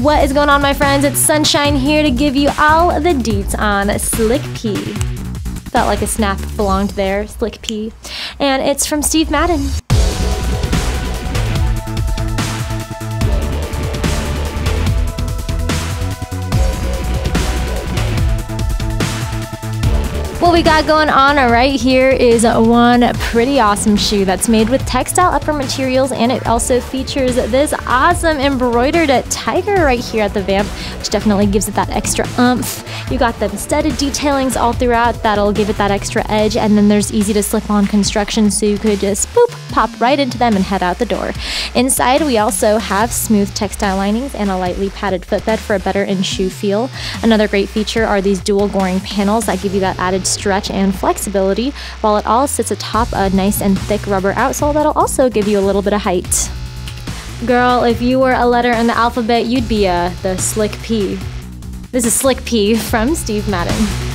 What is going on, my friends? It's Sunshine here to give you all the deets on Slick P. Felt like a snap belonged there, Slick P. And it's from Steve Madden. What we got going on right here is one pretty awesome shoe that's made with textile upper materials, and it also features this awesome embroidered tiger right here at the vamp, which definitely gives it that extra oomph. You got the studded detailings all throughout, that'll give it that extra edge, and then there's easy to slip on construction, so you could just boop, pop right into them and head out the door. Inside, we also have smooth textile linings and a lightly padded footbed for a better in-shoe feel. Another great feature are these dual goring panels that give you that added stretch and flexibility, while it all sits atop a nice and thick rubber outsole that'll also give you a little bit of height. Girl, if you were a letter in the alphabet, you'd be the Slick P. This is Slick P from Steve Madden.